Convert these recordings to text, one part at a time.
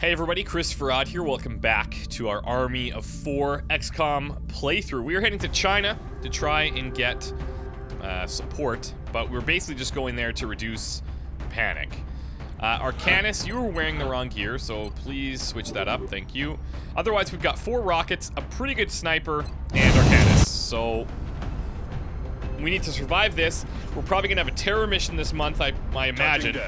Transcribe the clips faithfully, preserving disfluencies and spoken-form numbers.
Hey everybody, Christopher Odd here. Welcome back to our Army of Four X COM playthrough. We are heading to China to try and get uh, support, but we're basically just going there to reduce panic. Uh, Arcanus, you were wearing the wrong gear, so please switch that up. Thank you. Otherwise, we've got four rockets, a pretty good sniper, and Arcanus. So we need to survive this. We're probably going to have a terror mission this month, I, I imagine.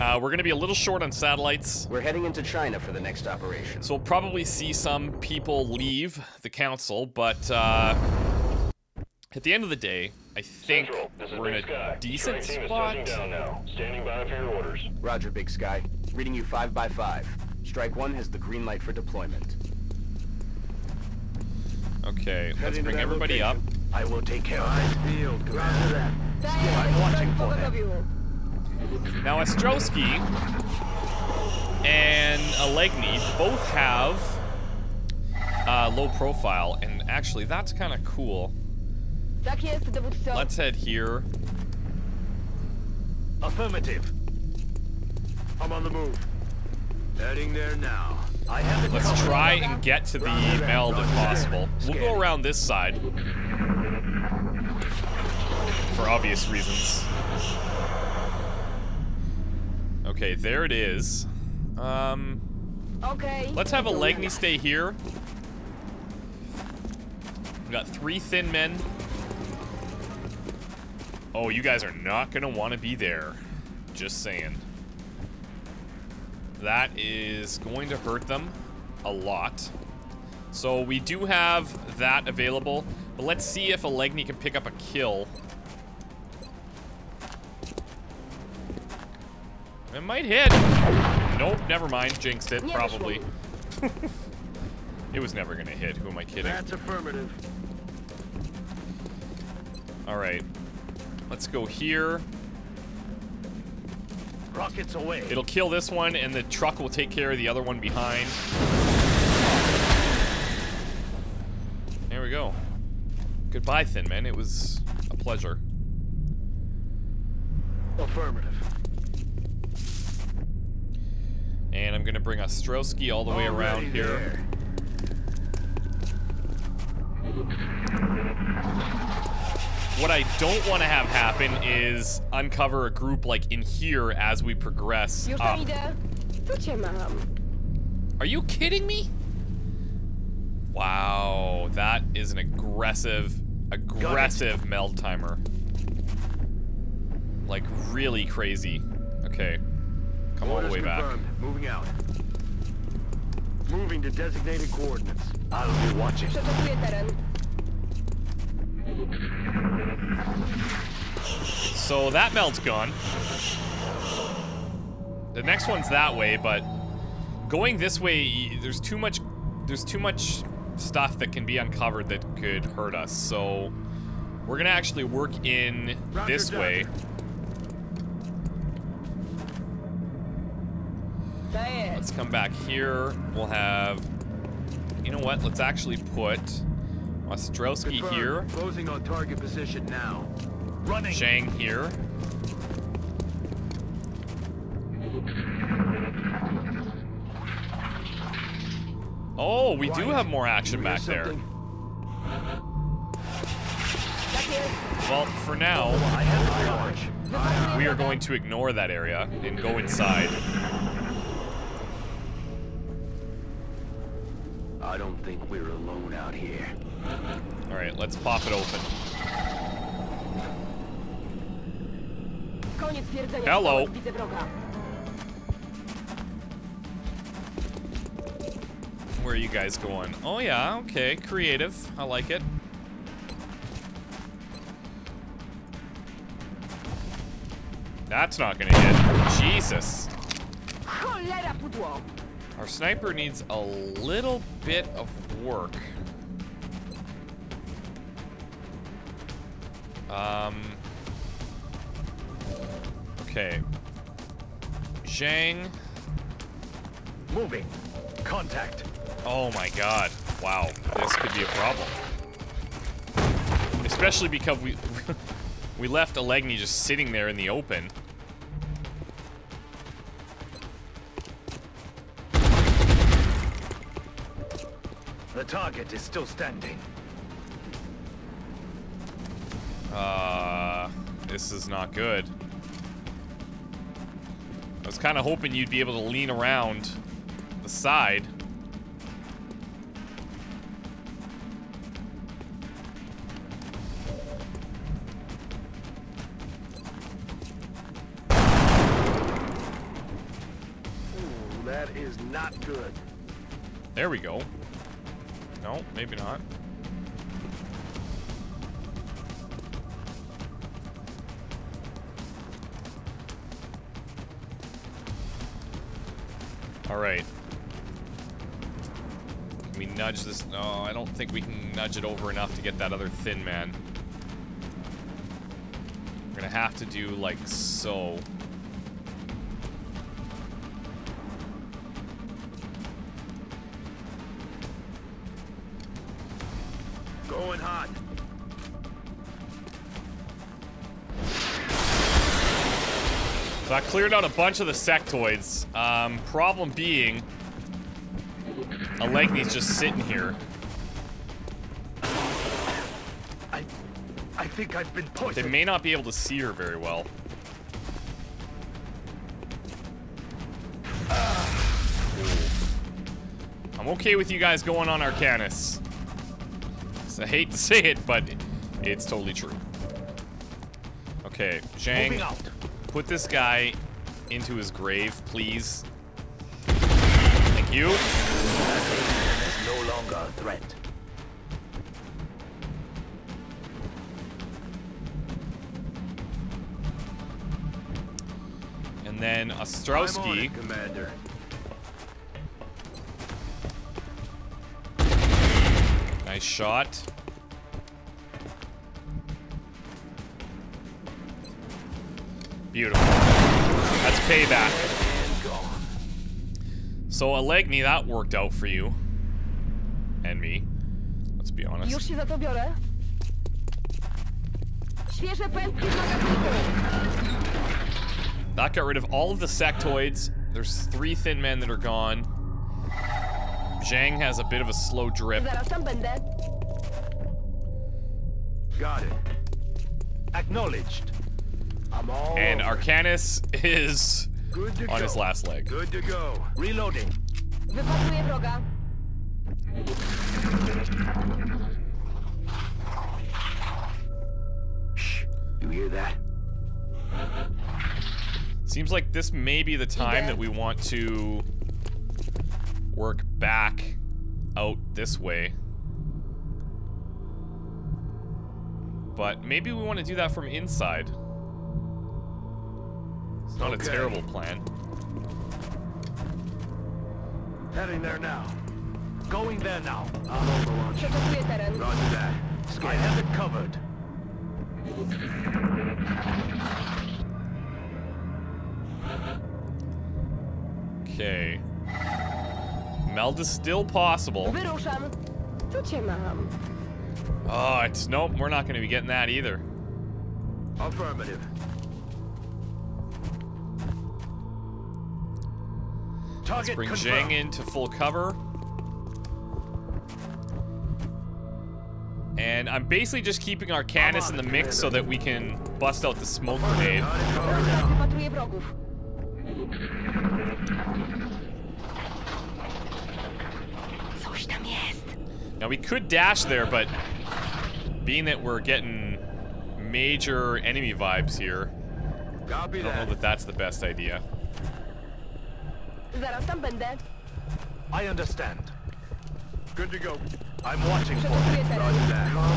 Uh, we're going to be a little short on satellites. We're heading into China for the next operation. So we'll probably see some people leave the council, but uh, at the end of the day, I think Central, we're in a decent spot. Standing by for your orders. Roger, Big Sky. Reading you five by five. Strike one has the green light for deployment. Okay, Head let's bring everybody location. up. I will take care of it. Field, roger that. I'm watching for them. Now, Ostrowski and Allegni both have uh, low profile, and actually, that's kind of cool. Let's head here. Affirmative. I'm on the move. Heading there now. I have Let's try and get to the meld if possible. We'll go around this side. For obvious reasons. Okay, there it is. Um, okay. Let's have Allegni stay here. We've got three thin men. Oh, you guys are not gonna wanna be there. Just saying. That is going to hurt them a lot. So we do have that available, but let's see if Allegni can pick up a kill. It might hit. Nope, never mind, jinxed it, probably. It was never gonna hit, who am I kidding? That's affirmative. All right. Let's go here. Rockets away. It'll kill this one, and the truck will take care of the other one behind. There we go. Goodbye, Thin Man. It was a pleasure. Affirmative. And I'm gonna bring Ostrowski all the way Already around here. There. What I don't want to have happen is uncover a group like in here as we progress up. Are you kidding me? Wow, that is an aggressive, aggressive meld timer. Like really crazy. Okay, come all the way back. Moving out. Moving to designated coordinates. I'll be watching. So that meld's gone. The next one's that way, but going this way, there's too much there's too much stuff that can be uncovered that could hurt us. So we're gonna actually work in Roger this down. way. Let's come back here. We'll have, you know what? Let's actually put Ostrowski Confirmed. here. Closing on target position now. Running. Zhang here. Oh, we right. do have more action back there. Well, for now, we are going to ignore that area and go inside. I don't think we're alone out here. All right, let's pop it open. Hello. Where are you guys going? Oh yeah, okay, creative. I like it. That's not gonna hit. Jesus. Our sniper needs a little bit of work. Um. Okay. Zhang. Moving. Contact. Oh my God! Wow, this could be a problem. Especially because we we left Allegni just sitting there in the open. The target is still standing. Uh, this is not good. I was kind of hoping you'd be able to lean around the side. Ooh, that is not good. There we go. No, maybe not. All right. Can we nudge this? No, I don't think we can nudge it over enough to get that other thin man. We're gonna have to do like so. Going hot. So I cleared out a bunch of the sectoids. Um, problem being, Allegni's just sitting here. I, I think I've been poisoned. They may not be able to see her very well. Ooh. I'm okay with you guys going on Arcanus. So I hate to say it, but it's totally true. Okay, Zhang. Put this guy into his grave, please. Thank you. That alien is no longer a threat. And then Ostrowski. Commander. Nice shot. Beautiful. That's payback. So, Allegni, that worked out for you. And me. Let's be honest. Już się za to biorę. Świeże pętki w magazynie. That got rid of all of the sectoids. There's three thin men that are gone. Zhang has a bit of a slow drip. Got it. Acknowledged. And Arcanus is on his last leg. Good to go. Reloading. Shh. You hear that? Seems like this may be the time that we want to work back out this way. But maybe we want to do that from inside. It's not okay. A terrible plan. Heading there now. Going there now. I'm over on you. Roger that. I have it covered. Okay. Meld is still possible. Oh, it's nope. We're not going to be getting that either. Affirmative. Let's bring Zhang into full cover. And I'm basically just keeping Arcanus in the mix so that we can bust out the smoke grenade. Now we could dash there, but being that we're getting major enemy vibes here, I don't know that that's the best idea. I understand. Good to go. I'm watching for it. Roger that. Come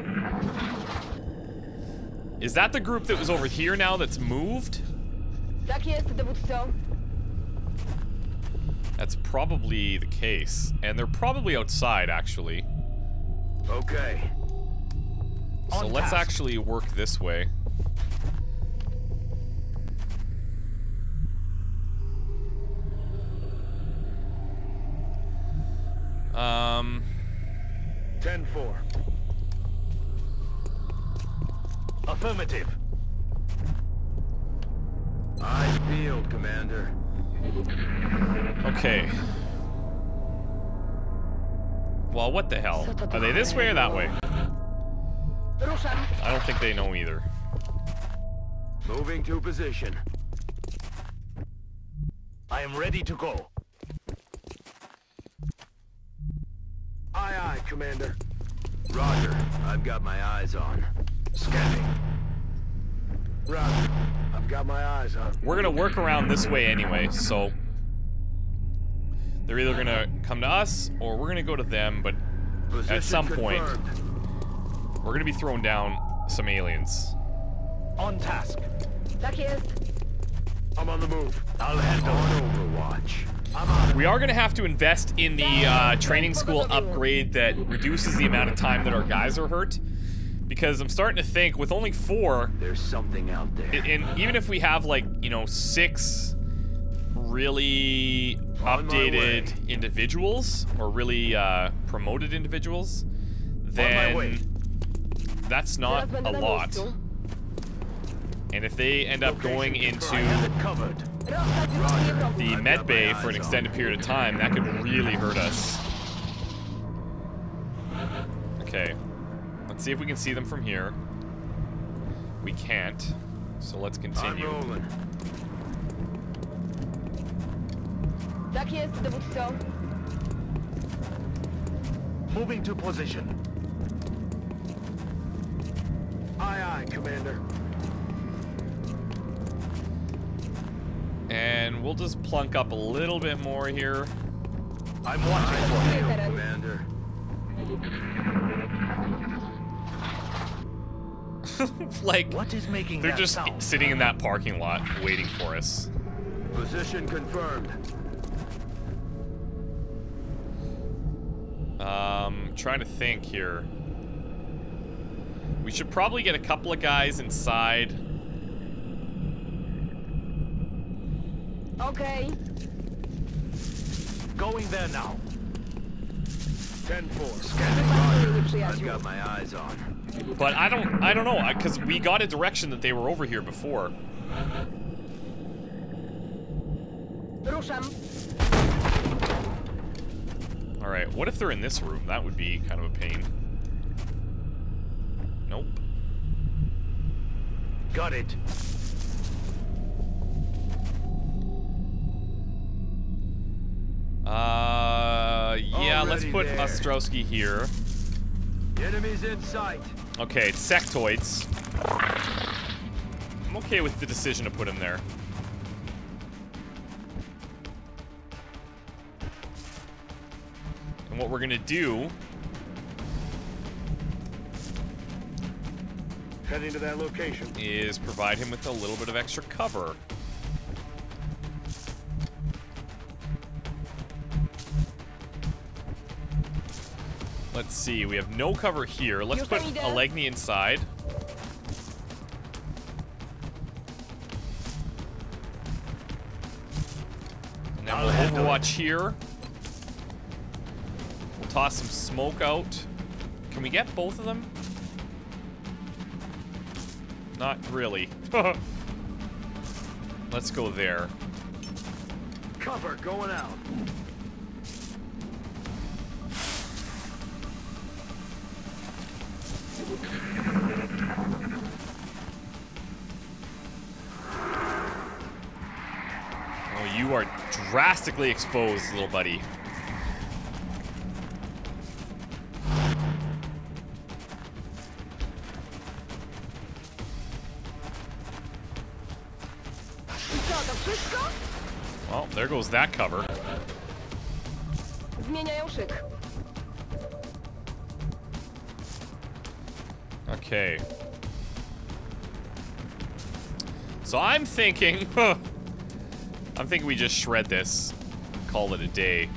in. Is that the group that was over here now that's moved? That's probably the case. And they're probably outside, actually. Okay. So let's actually work this way. Um. ten four. Affirmative. I field, Commander. Okay. Well, what the hell? Are they this way or that way? I don't think they know either. Moving to position. I am ready to go. Aye, aye, Commander. Roger. I've got my eyes on. Scanning. Roger. I've got my eyes on. We're gonna work around this way anyway, so they're either gonna come to us or we're gonna go to them, but position at some confirmed. point we're gonna be throwing down some aliens. On task. I'm on the move. I'll head on Overwatch. We are going to have to invest in the uh, training school upgrade that reduces the amount of time that our guys are hurt, because I'm starting to think with only four, there's something out there. And even if we have like, you know, six really updated individuals or really uh, promoted individuals, then that's not a lot. And if they end up going into the med bay for an extended period of time, that could really hurt us. Okay. Let's see if we can see them from here. We can't. So let's continue. Moving to position. Aye, aye, Commander. And we'll just plunk up a little bit more here. I'm watching for you, Commander. Like, what is making they're that just sound? Sitting in that parking lot waiting for us. Position confirmed. Um, trying to think here. We should probably get a couple of guys inside. Okay. Going there now. ten four. Scanning. I've got my eyes on. But I don't, I don't know, because we got a direction that they were over here before. All right. What if they're in this room? That would be kind of a pain. Nope. Got it. Uh, yeah, Already let's put there. Ostrowski here. Enemies in sight. Okay, it's sectoids. I'm okay with the decision to put him there. And what we're gonna do... Heading to that location. ...is provide him with a little bit of extra cover. Let's see, we have no cover here. Let's put Allegni inside. And then we'll overwatch here. We'll toss some smoke out. Can we get both of them? Not really. Let's go there. Cover going out. Oh, you are drastically exposed, little buddy. Well, there goes that cover. Okay. So I'm thinking, huh, I'm thinking we just shred this, call it a day.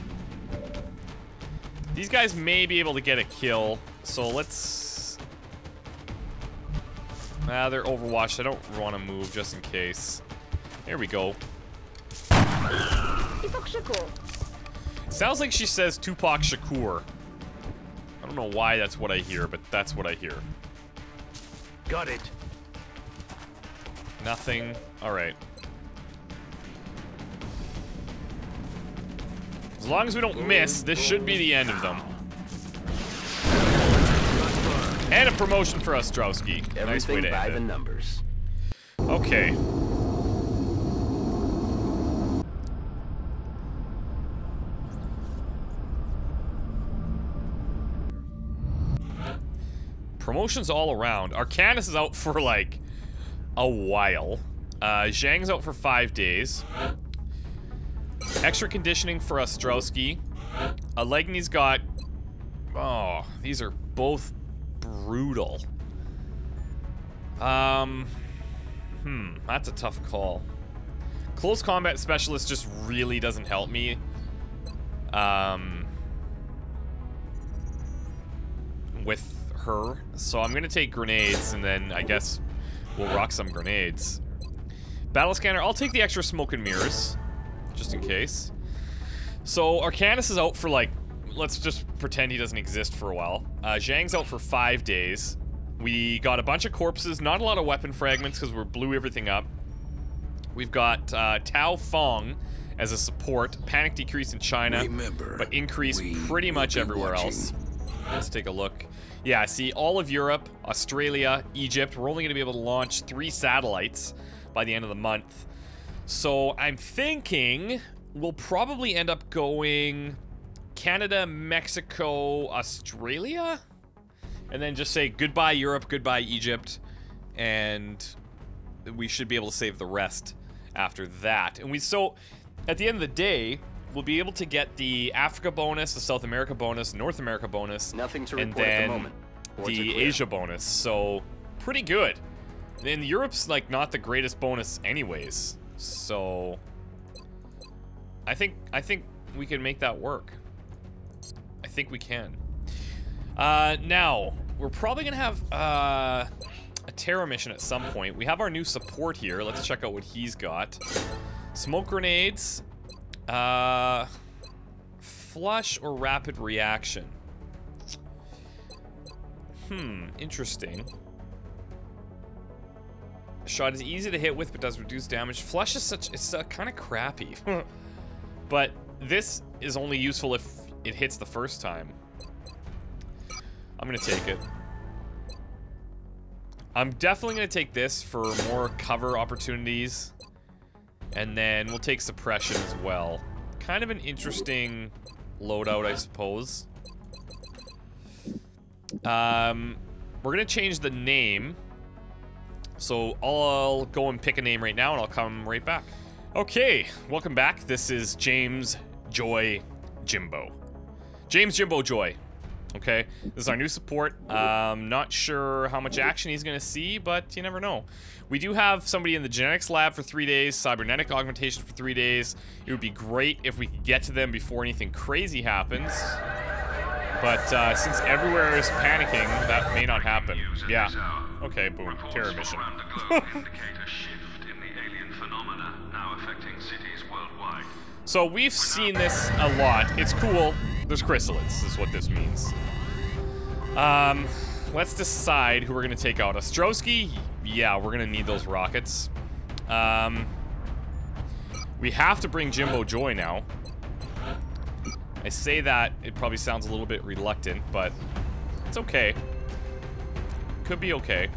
These guys may be able to get a kill, so let's. Ah, they're overwatched. I don't want to move just in case. There we go. Sounds like she says Tupac Shakur. I don't know why that's what I hear, but that's what I hear. Got it. Nothing. All right. As long as we don't miss, this should be the end of them. And a promotion for Ostrowski. Everything nice way to by end the it. Numbers. Okay. Promotions all around. Arcanus is out for like a while. Uh, Zhang's out for five days. Extra conditioning for Ostrowski. Allegni's got. Oh, these are both brutal. Um, hmm, that's a tough call. Close combat specialist just really doesn't help me. Um, with her, so I'm gonna take grenades, and then I guess we'll rock some grenades. Battle scanner. I'll take the extra smoke and mirrors, just in case. So Arcanus is out for like, let's just pretend he doesn't exist for a while. Uh, Zhang's out for five days. We got a bunch of corpses, not a lot of weapon fragments because we blew everything up. We've got uh, Tao Fong as a support. Panic decrease in China, Remember, but increase pretty much everywhere watching. else. Let's take a look. Yeah, see, all of Europe, Australia, Egypt. We're only going to be able to launch three satellites by the end of the month. So I'm thinking we'll probably end up going Canada, Mexico, Australia? And then just say goodbye Europe, goodbye Egypt, and we should be able to save the rest after that. And we, so at the end of the day, we'll be able to get the Africa bonus, the South America bonus, North America bonus, Nothing to and then at the, moment. the Asia bonus. So pretty good. And Europe's like not the greatest bonus anyways. So I think I think we can make that work. I think we can. Uh, now we're probably gonna have uh, a Terra mission at some point. We have our new support here. Let's check out what he's got. Smoke grenades, uh, flush or rapid reaction. Hmm, interesting. Shot is easy to hit with, but does reduce damage. Flush is such it's uh, kind of crappy. But this is only useful if it hits the first time. I'm gonna take it. I'm definitely gonna take this for more cover opportunities. And then we'll take suppression as well. Kind of an interesting loadout, I suppose. Um, we're gonna change the name. So I'll go and pick a name right now and I'll come right back. Okay, welcome back. This is James Joy Jimbo. James Jimbo Joy. Okay, this is our new support. Um, not sure how much action he's going to see, but you never know. We do have somebody in the genetics lab for three days, cybernetic augmentation for three days. It would be great if we could get to them before anything crazy happens. But uh, since everywhere is panicking, that may not happen. Yeah. Okay, boom. Terror mission. So we've seen this a lot. It's cool. There's chrysalids, is what this means. Um, let's decide who we're gonna take out. Ostrowski? Yeah, we're gonna need those rockets. Um, we have to bring Jimbo Joy now. I say that, it probably sounds a little bit reluctant, but it's okay. Could be okay.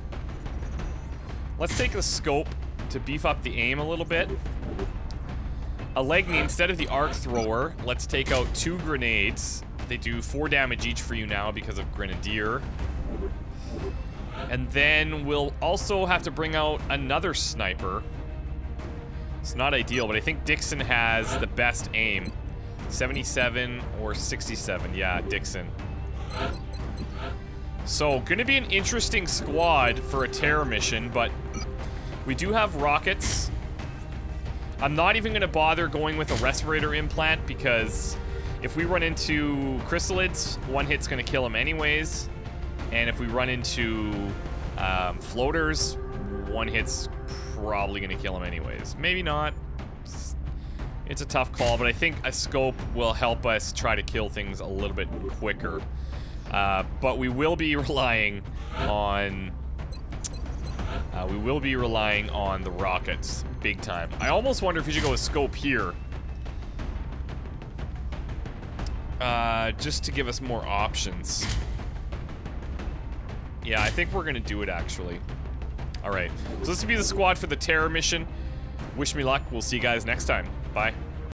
Let's take the scope to beef up the aim a little bit. Allegni, instead of the arc thrower, let's take out two grenades. They do four damage each for you now because of Grenadier. And then we'll also have to bring out another sniper. It's not ideal, but I think Dixon has the best aim. seventy-seven or sixty-seven. Yeah, Dixon. So, gonna be an interesting squad for a terror mission, but we do have rockets. I'm not even going to bother going with a respirator implant because if we run into chrysalids, one hit's going to kill them anyways. And if we run into um, floaters, one hit's probably going to kill them anyways. Maybe not. It's a tough call, but I think a scope will help us try to kill things a little bit quicker. Uh, but we will be relying on... Uh, we will be relying on the rockets big time. I almost wonder if we should go with scope here. Uh, just to give us more options. Yeah, I think we're gonna do it, actually. Alright, so this will be the squad for the terror mission. Wish me luck. We'll see you guys next time. Bye.